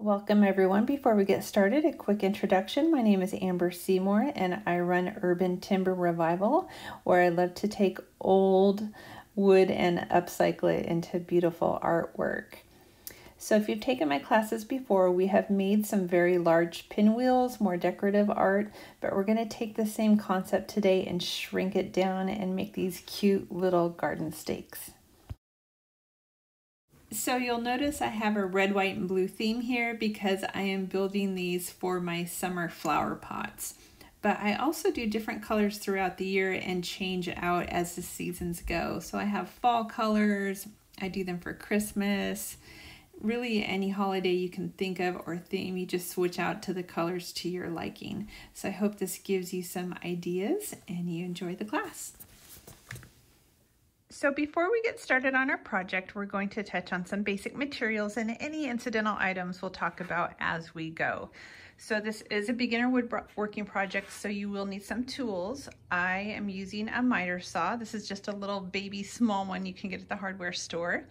Welcome everyone. Before we get started, a quick introduction. My name is Amber Seymour and I run Urban Timber Revival, where I love to take old wood and upcycle it into beautiful artwork. So if you've taken my classes before, we have made some very large pinwheels, more decorative art, but we're going to take the same concept today and shrink it down and make these cute little garden stakes. So you'll notice I have a red, white, and blue theme here because I am building these for my summer flower pots. But I also do different colors throughout the year and change out as the seasons go. So I have fall colors, I do them for Christmas, really any holiday you can think of or theme, you just switch out to the colors to your liking. So I hope this gives you some ideas and you enjoy the class. So before we get started on our project, we're going to touch on some basic materials and any incidental items we'll talk about as we go. So this is a beginner woodworking project, so you will need some tools. I am using a miter saw. This is just a little baby small one you can get at the hardware store.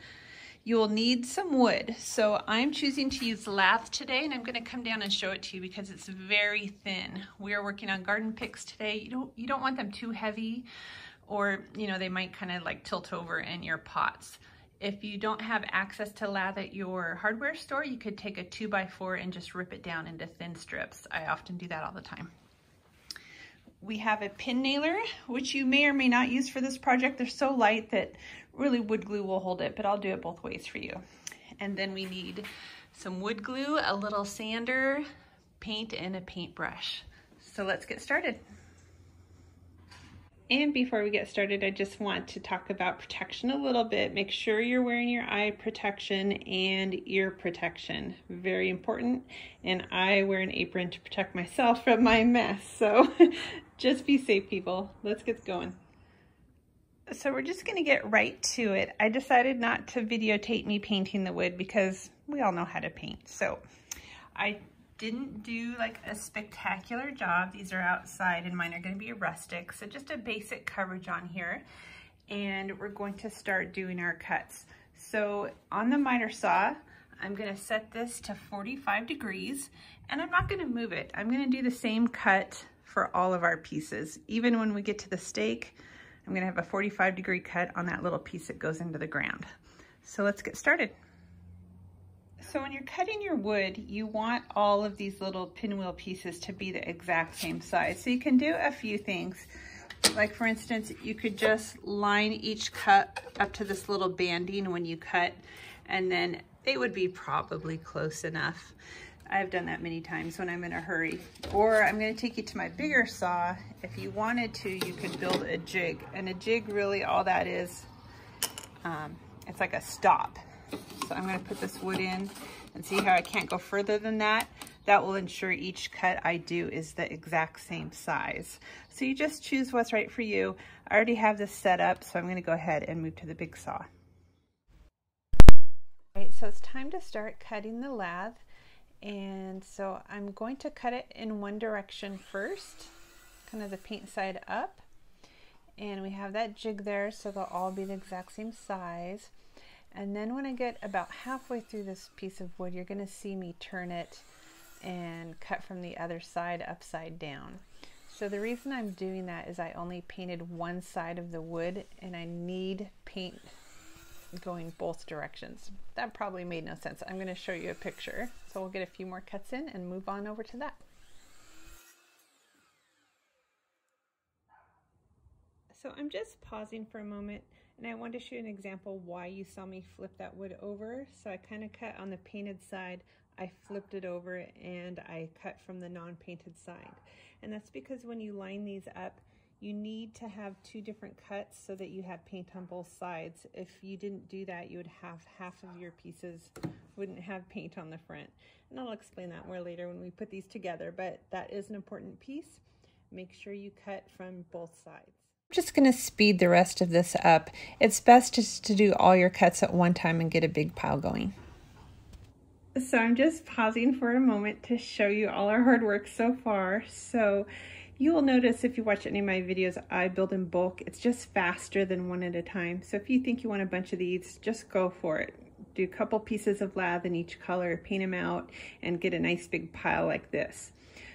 You will need some wood. So I'm choosing to use lath today, and I'm gonna come down and show it to you because it's very thin. We are working on garden picks today. You don't want them too heavy, or you know, they might kind of like tilt over in your pots. If you don't have access to lath at your hardware store, you could take a 2x4 and just rip it down into thin strips. I often do that all the time. We have a pin nailer, which you may or may not use for this project. They're so light that really wood glue will hold it, but I'll do it both ways for you. And then we need some wood glue, a little sander, paint, and a paintbrush. So let's get started. And before we get started, I just want to talk about protection a little bit. Make sure you're wearing your eye protection and ear protection. Very important. And I wear an apron to protect myself from my mess. So just be safe, people. Let's get going. So we're just going to get right to it. I decided not to videotape me painting the wood because we all know how to paint. So I didn't do like a spectacular job. These are outside and mine are going to be rustic. So just a basic coverage on here. And we're going to start doing our cuts. So on the miter saw, I'm going to set this to 45 degrees and I'm not going to move it. I'm going to do the same cut for all of our pieces. Even when we get to the stake, I'm going to have a 45 degree cut on that little piece that goes into the ground. So let's get started. So when you're cutting your wood, you want all of these little pinwheel pieces to be the exact same size. So you can do a few things. Like for instance, you could just line each cut up to this little banding when you cut, and then they would be probably close enough. I've done that many times when I'm in a hurry. Or I'm going to take you to my bigger saw. If you wanted to, you could build a jig. And a jig, really all that is, it's like a stop. So I'm going to put this wood in and see how I can't go further than that. That will ensure each cut I do is the exact same size. So you just choose what's right for you. I already have this set up, so I'm going to go ahead and move to the big saw. All right, so it's time to start cutting the lath. And so I'm going to cut it in one direction first, kind of the paint side up. And we have that jig there, so they'll all be the exact same size. And then when I get about halfway through this piece of wood, you're going to see me turn it and cut from the other side upside down. So the reason I'm doing that is I only painted one side of the wood and I need paint going both directions. That probably made no sense. I'm going to show you a picture. So we'll get a few more cuts in and move on over to that. So I'm just pausing for a moment. And I want to show you an example why you saw me flip that wood over. So I kind of cut on the painted side, I flipped it over, and I cut from the non-painted side. And that's because when you line these up, you need to have two different cuts so that you have paint on both sides. If you didn't do that, you would have half of your pieces wouldn't have paint on the front. And I'll explain that more later when we put these together, but that is an important piece. Make sure you cut from both sides. I'm just going to speed the rest of this up. It's best just to do all your cuts at one time and get a big pile going. So I'm just pausing for a moment to show you all our hard work so far. So you will notice if you watch any of my videos, I build in bulk. It's just faster than one at a time. So if you think you want a bunch of these, just go for it. do a couple pieces of lath in each color, paint them out, and get a nice big pile like this.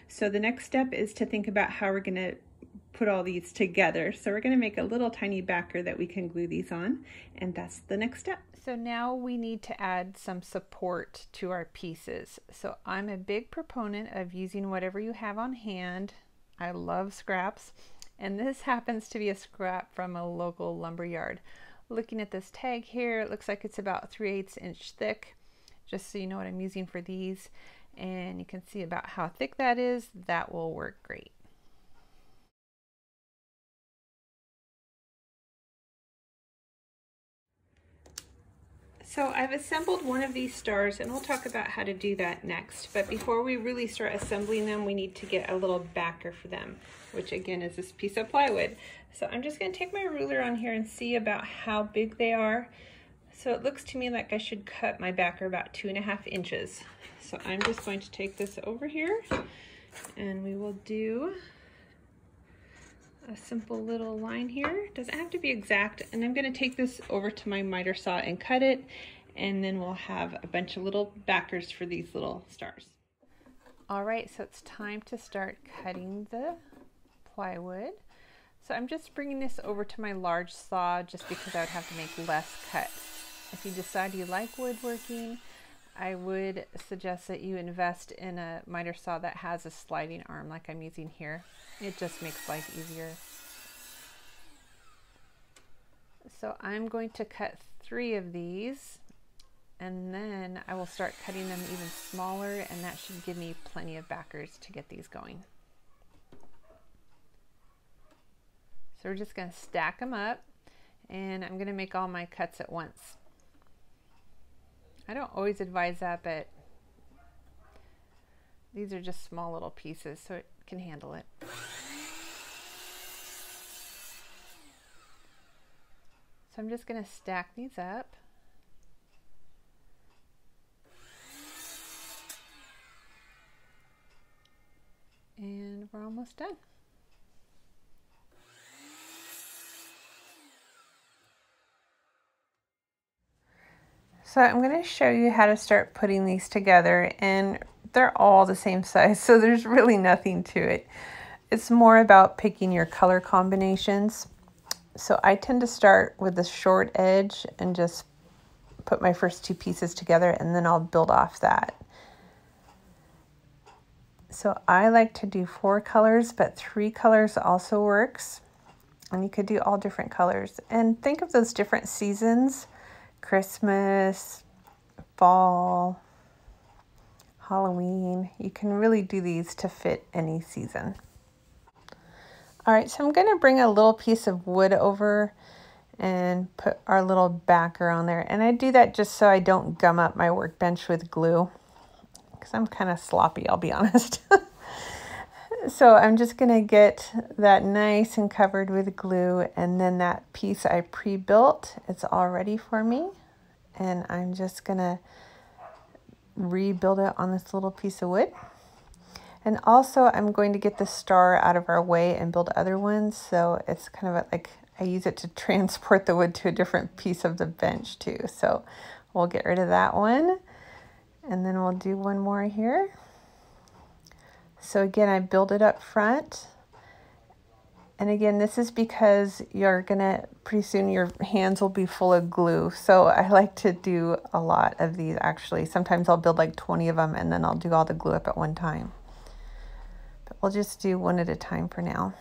So the next step is to think about how we're going to put all these together. So we're going to make a little tiny backer that we can glue these on, and that's the next step. So now we need to add some support to our pieces. So I'm a big proponent of using whatever you have on hand. I love scraps, and this happens to be a scrap from a local lumber yard. Looking at this tag here, it looks like it's about 3/8 inch thick, just so you know what I'm using for these, and you can see about how thick that is. That will work great. So I've assembled one of these stars, and we'll talk about how to do that next. But before we really start assembling them, we need to get a little backer for them, which again is this piece of plywood. So I'm just going to take my ruler on here and see about how big they are. So it looks to me like I should cut my backer about 2.5 inches. So I'm just going to take this over here, and we will do a simple little line here. Doesn't have to be exact, and I'm going to take this over to my miter saw and cut it, and then we'll have a bunch of little backers for these little stars. All right, so it's time to start cutting the plywood. So I'm just bringing this over to my large saw just because I would have to make less cuts. If you decide you like woodworking, I would suggest that you invest in a miter saw that has a sliding arm like I'm using here. It just makes life easier. So I'm going to cut 3 of these, and then I will start cutting them even smaller, and that should give me plenty of backers to get these going. So we're just going to stack them up, and I'm going to make all my cuts at once. I don't always advise that, but these are just small little pieces, so it can handle it. So I'm just going to stack these up. And we're almost done. So I'm going to show you how to start putting these together, and they're all the same size, so there's really nothing to it. It's more about picking your color combinations. So I tend to start with the short edge and just put my first 2 pieces together, and then I'll build off that. So I like to do 4 colors, but 3 colors also works, and you could do all different colors. And think of those different seasons: Christmas, fall, Halloween. You can really do these to fit any season. All right, so I'm going to bring a little piece of wood over and put our little backer on there. And I do that just so I don't gum up my workbench with glue, because I'm kind of sloppy, I'll be honest. So I'm just going to get that nice and covered with glue, and then that piece I pre-built, it's all ready for me. And I'm just going to rebuild it on this little piece of wood. And also I'm going to get the star out of our way and build other ones. So it's kind of like I use it to transport the wood to a different piece of the bench too. So we'll get rid of that one, and then we'll do one more here. So again, I build it up front. And again, this is because you're gonna, pretty soon your hands will be full of glue. So I like to do a lot of these actually. Sometimes I'll build like 20 of them, and then I'll do all the glue up at one time. But we'll just do one at a time for now.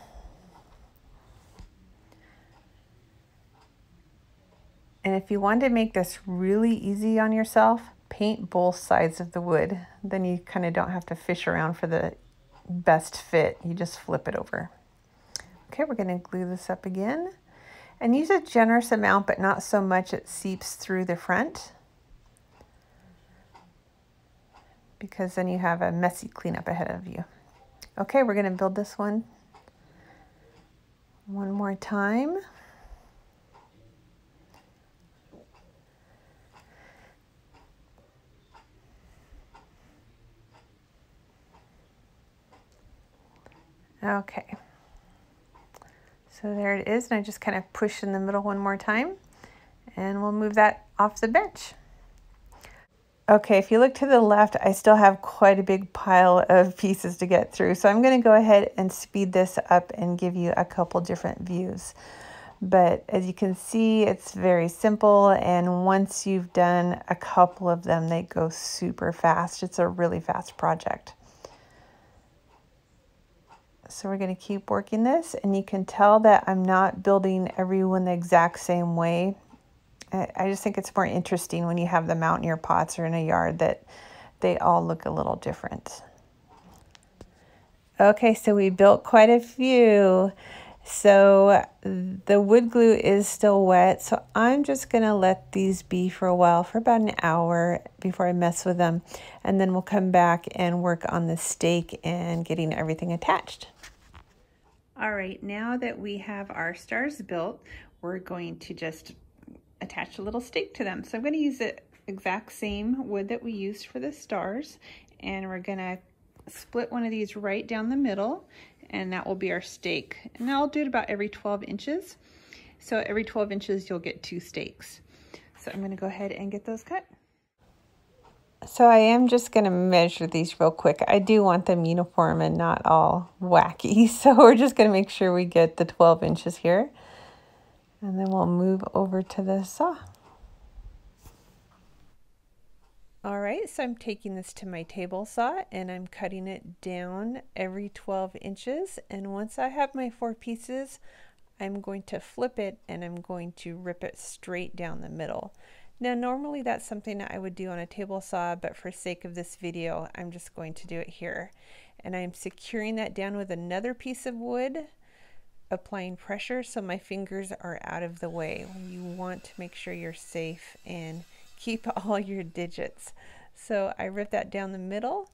And if you want to make this really easy on yourself, paint both sides of the wood. Then you kind of don't have to fish around for the best fit. You just flip it over. Okay, we're gonna glue this up again, and use a generous amount, but not so much it seeps through the front, because then you have a messy cleanup ahead of you. Okay, we're gonna build this one more time. Okay, so there it is, and I just kind of push in the middle one more time, and we'll move that off the bench. Okay, if you look to the left, I still have quite a big pile of pieces to get through. So I'm going to go ahead and speed this up and give you a couple different views. But as you can see, it's very simple. And once you've done a couple of them, they go super fast. It's a really fast project. So we're going to keep working this, and you can tell that I'm not building everyone the exact same way. I just think it's more interesting when you have them out in your pots or in a yard that they all look a little different. Okay, so we built quite a few. So the wood glue is still wet, so I'm just going to let these be for a while, for about an hour before I mess with them. And then we'll come back and work on the stake and getting everything attached. All right, now that we have our stars built, we're going to just attach a little stake to them. So I'm going to use the exact same wood that we used for the stars, and we're going to split one of these right down the middle, and that will be our stake. And I'll do it about every 12 inches. So every 12 inches you'll get 2 stakes. So I'm going to go ahead and get those cut. So I am just going to measure these real quick. I do want them uniform and not all wacky. So we're just going to make sure we get the 12 inches here. And then we'll move over to the saw. All right, so I'm taking this to my table saw and I'm cutting it down every 12 inches. And once I have my 4 pieces, I'm going to flip it and I'm going to rip it straight down the middle. Now, normally that's something that I would do on a table saw, but for sake of this video, I'm just going to do it here. And I'm securing that down with another piece of wood, applying pressure so my fingers are out of the way. You want to make sure you're safe and keep all your digits. So I ripped that down the middle,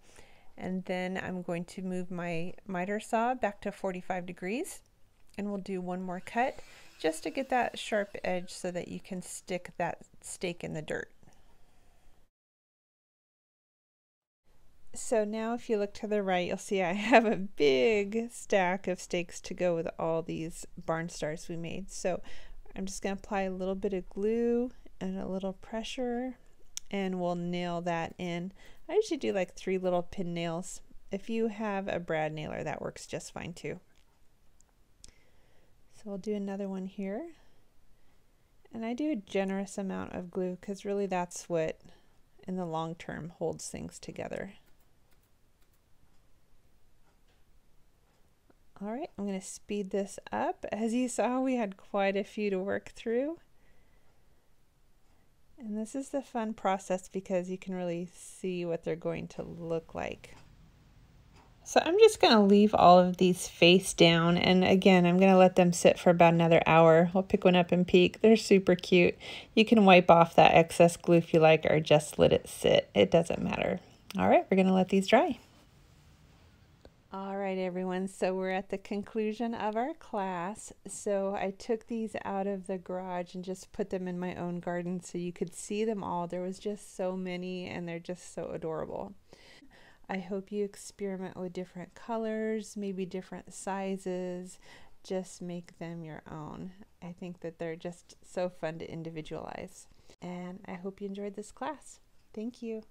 and then I'm going to move my miter saw back to 45 degrees, and we'll do one more cut just to get that sharp edge so that you can stick that stake in the dirt. So now if you look to the right, you'll see I have a big stack of stakes to go with all these barn stars we made. So I'm just going to apply a little bit of glue and a little pressure, and we'll nail that in. I usually do like 3 little pin nails. If you have a brad nailer, that works just fine too. So we'll do another one here. And I do a generous amount of glue because really that's what in the long term holds things together. All right, I'm going to speed this up. As you saw, we had quite a few to work through. And this is the fun process because you can really see what they're going to look like. So I'm just going to leave all of these face down. And again, I'm going to let them sit for about another hour. I'll pick one up and peek. They're super cute. You can wipe off that excess glue if you like, or just let it sit. It doesn't matter. All right, we're going to let these dry. All right, everyone, so we're at the conclusion of our class. So I took these out of the garage and just put them in my own garden so you could see them all. There was just so many, and they're just so adorable. I hope you experiment with different colors, maybe different sizes. Just make them your own. I think that they're just so fun to individualize. And I hope you enjoyed this class. Thank you.